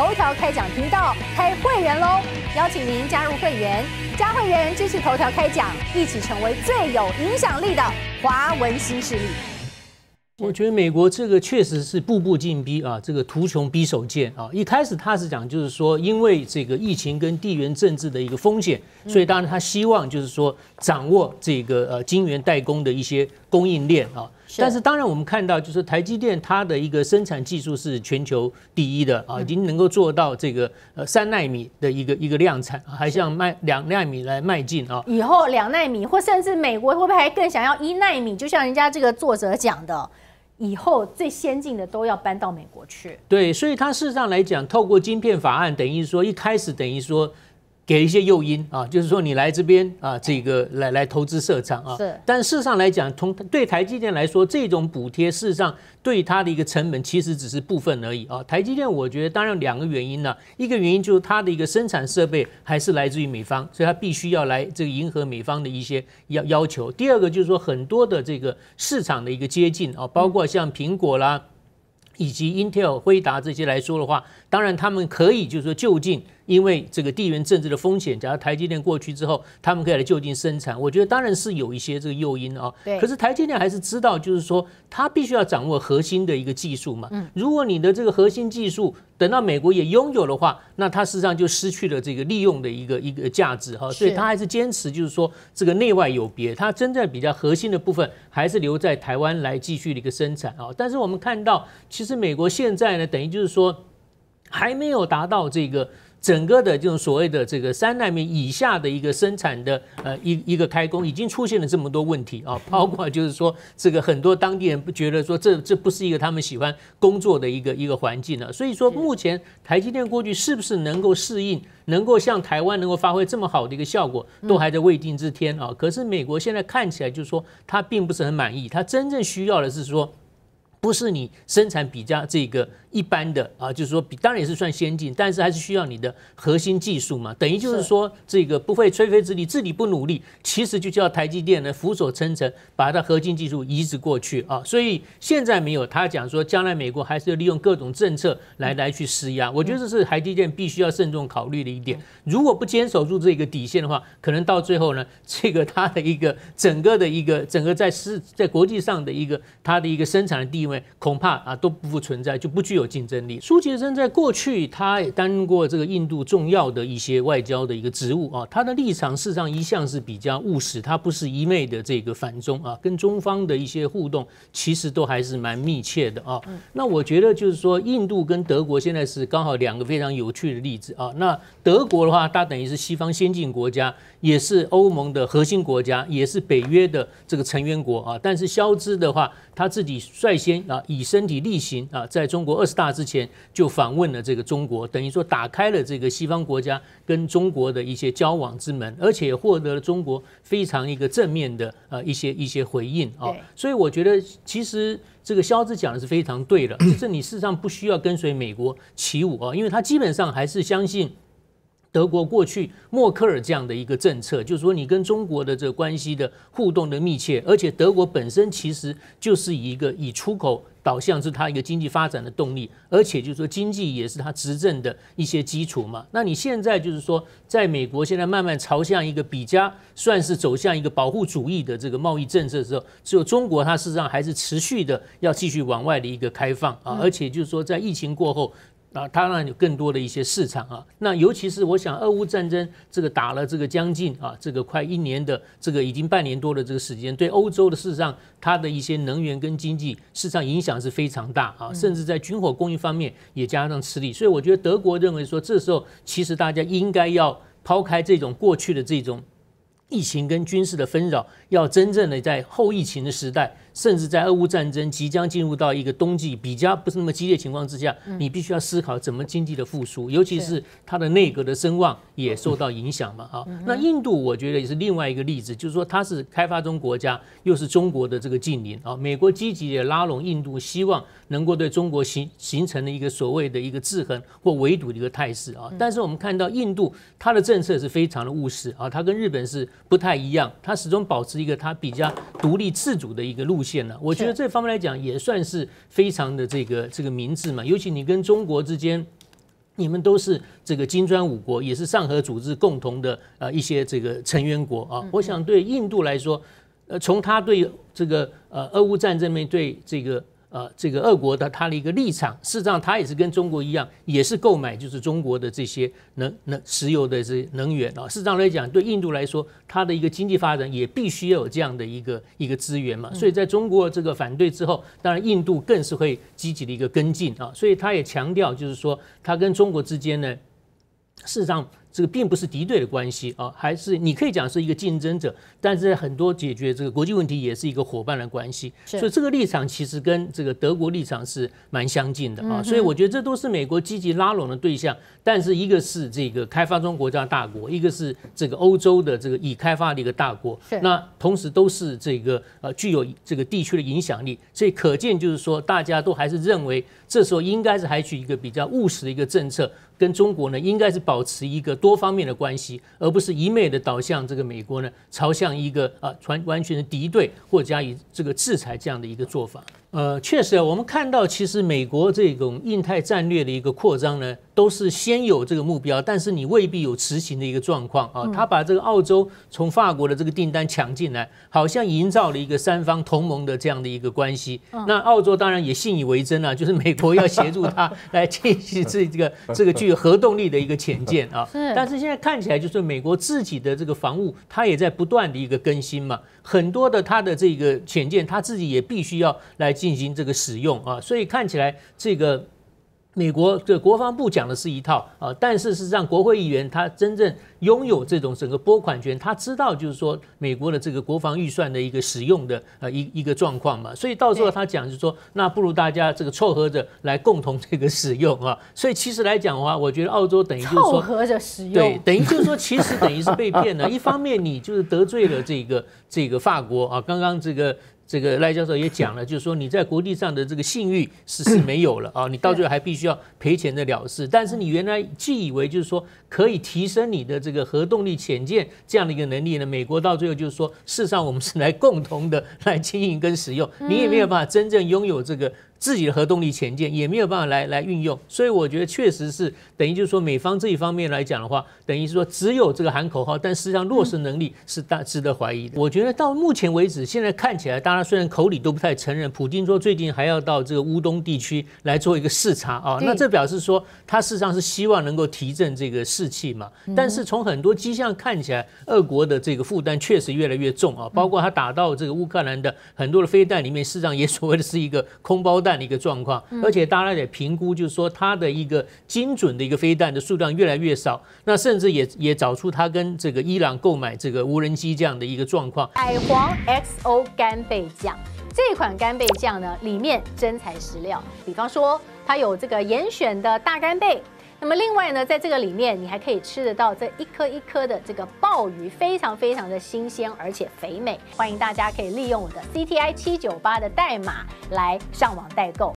头条开讲频道开会员喽！邀请您加入会员，加会员支持头条开讲，一起成为最有影响力的华文新势力。我觉得美国这个确实是步步进逼啊，这个图穷匕首见啊。一开始他是讲就是说，因为这个疫情跟地缘政治的一个风险，所以当然他希望就是说掌握这个晶圆代工的一些供应链啊。 但是当然，我们看到就是台积电它的一个生产技术是全球第一的啊，已经能够做到这个3奈米的一个量产，还向2奈米来迈进啊。以后2奈米，或甚至美国会不会还更想要1奈米？就像人家这个作者讲的。 以后最先进的都要搬到美国去。对，所以它事实上来讲，透过晶片法案，等于说一开始等于说给一些诱因啊，就是说你来这边啊，这个来投资设厂啊。是。但事实上来讲，对台积电来说，这种补贴事实上对它的一个成本其实只是部分而已啊。台积电我觉得当然2个原因呢，一个原因就是它的一个生产设备还是来自于美方，所以它必须要来这个迎合美方的一些要求。第二个就是说很多的这个市场的一个接近啊，包括 像苹果啦，以及 Intel、辉达这些来说的话，当然他们可以就是说就近，因为这个地缘政治的风险，假如台积电过去之后，他们可以来就近生产，我觉得当然是有一些这个诱因啊。可是台积电还是知道，就是说它必须要掌握核心的一个技术嘛。如果你的这个核心技术 等到美国也拥有的话，那它事实上就失去了这个利用的一个价值哈，所以它还是坚持就是说这个内外有别，它真正比较核心的部分还是留在台湾来继续的一个生产啊。但是我们看到，其实美国现在呢，等于就是说还没有达到这个 整个的这种所谓的这个3奈米以下的一个生产的一个开工，已经出现了这么多问题啊，包括就是说这个很多当地人不觉得说这不是一个他们喜欢工作的一个环境了，所以说目前台积电过去是不是能够适应， 能够像台湾能够发挥这么好的一个效果，都还在未定之天啊。可是美国现在看起来就是说他并不是很满意，他真正需要的是说 不是你生产比较这个一般的啊，就是说比当然也是算先进，但是还是需要你的核心技术嘛。等于就是说这个不费吹灰之力，自己不努力，其实就叫台积电呢俯首称臣，把它核心技术移植过去啊。所以现在没有，他讲说将来美国还是要利用各种政策来去施压。我觉得这是台积电必须要慎重考虑的一点。如果不坚守住这个底线的话，可能到最后呢，这个它的一个整个在国际上的它的一个生产的地位 因为恐怕啊都不复存在，就不具有竞争力。苏杰生在过去他担过这个印度重要的一些外交的一个职务啊，他的立场事实上一向是比较务实，他不是一昧的这个反中啊，跟中方的一些互动其实都还是蛮密切的啊。那我觉得就是说，印度跟德国现在是刚好两个非常有趣的例子啊。那德国的话，它等于是西方先进国家，也是欧盟的核心国家，也是北约的这个成员国啊。但是肖兹的话，他自己率先 啊，以身体力行啊，在中国20大之前就访问了这个中国，等于说打开了这个西方国家跟中国的一些交往之门，而且获得了中国非常正面的一些回应啊。所以我觉得其实 这个肖兹讲的是非常对的，就是你事实上不需要跟随美国起舞啊，因为他基本上还是相信 德国过去默克尔这样的一个政策，就是说你跟中国的这个关系的互动的密切，而且德国本身其实就是以出口 导向是它一个经济发展的动力，而且就是说经济也是它执政的一些基础嘛。那你现在就是说，在美国现在慢慢朝向一个比较算是走向一个保护主义的这个贸易政策的时候，只有中国它事实上还是持续的要继续往外的一个开放啊，而且就是说在疫情过后啊，它那有更多的一些市场啊。那尤其是我想，俄乌战争这个打了这个将近啊，这个快1年的这个已经半年多的这个时间，对欧洲的事实上它的一些能源跟经济事实上影响 是非常大啊，甚至在军火供应方面也加上吃力，所以我觉得德国认为说，这时候其实大家应该要抛开这种过去的这种 疫情跟军事的纷扰，要真正的在后疫情的时代，甚至在俄乌战争即将进入到一个冬季比较不是那么激烈情况之下，你必须要思考怎么经济的复苏，尤其是它的内阁的声望也受到影响嘛啊。那印度我觉得也是另外一个例子，就是说它是开发中国家，又是中国的这个近邻啊。美国积极的拉拢印度，希望能够对中国形成了一个所谓的一个制衡或围堵的一个态势啊。但是我们看到印度它的政策是非常的务实啊，它跟日本是 不太一样，他始终保持一个他比较独立自主的一个路线呢。我觉得这方面来讲也算是非常的这个明智嘛。尤其你跟中国之间你们都是这个金砖五国，也是上合组织共同的一些这个成员国啊。我想对印度来说，从他对这个俄乌战争面对这个。这个俄国的他的一个立场，事实上他也是跟中国一样，也是购买就是中国的这些石油的这能源啊。事实上来讲，对印度来说，它的一个经济发展也必须要有这样的一个资源嘛。所以在中国这个反对之后，当然印度更是会积极的一个跟进啊。所以他也强调，就是说他跟中国之间呢，事实上。 这个并不是敌对的关系啊，还是你可以讲是一个竞争者，但是在很多解决这个国际问题也是一个伙伴的关系，所以这个立场其实跟这个德国立场是蛮相近的啊，所以我觉得这都是美国积极拉拢的对象，但是一个是这个开发中国家大国，一个是这个欧洲的这个已开发的一个大国，那同时都是这个具有这个地区的影响力，所以可见就是说大家都还是认为这时候应该是采取一个比较务实的一个政策，跟中国呢应该是保持一个。 多方面的关系，而不是一昧的导向这个美国呢，朝向一个完全的敌对或加以这个制裁这样的一个做法。确实啊，我们看到其实美国这种印太战略的一个扩张呢，都是先有这个目标，但是你未必有执行的一个状况啊。他把这个澳洲从法国的这个订单抢进来，好像营造了一个三方同盟的这样的一个关系。那澳洲当然也信以为真啊，就是美国要协助他来进行这个具有核动力的一个潜舰啊。 但是现在看起来，就是美国自己的这个防务，它也在不断的一个更新嘛。很多的它的这个潜舰，它自己也必须要来进行这个使用啊。所以看起来，这个美国的国防部讲的是一套啊，但是事实上，国会议员他真正拥有这种整个拨款权，他知道就是说美国的这个国防预算的一个使用的一个状况嘛。所以到时候他讲就是说，那不如大家这个凑合着来共同这个使用啊。所以其实来讲的话，我觉得澳洲等于就是说凑合着使用，对，等于就是说其实等于是被骗了。一方面你就是得罪了这个法国啊，刚刚这个赖教授也讲了，就是说你在国际上的这个信誉是没有了啊，你到最后还必须要赔钱的了事。但是你原来既以为就是说可以提升你的这个核动力潜舰这样的一个能力呢，美国到最后就是说，事实上我们是来共同的来经营跟使用，你也没有办法真正拥有这个。 自己的核动力潜舰也没有办法来运用，所以我觉得确实是等于就是说美方这一方面来讲的话，等于是说只有这个喊口号，但实际上落实能力是值得怀疑的。我觉得到目前为止，现在看起来大家虽然口里都不太承认，普京说最近还要到这个乌东地区来做一个视察啊，那这表示说他事实上是希望能够提振这个士气嘛。但是从很多迹象看起来，俄国的这个负担确实越来越重啊，包括他打到这个乌克兰的很多的飞弹里面，事实上也所谓的是一个空包弹。 的一个状况，而且大家也评估，就是说它的一个精准的一个飞弹的数量越来越少，那甚至也找出它跟这个伊朗购买这个无人机这样的一个状况。海皇 XO 干贝酱这款干贝酱呢，里面真材实料，比方说它有这个严选的大干贝，那么另外呢，在这个里面你还可以吃得到这一颗一颗的这个鲍鱼，非常非常的新鲜而且肥美。欢迎大家可以利用我的 CTI798的代码来上网代购。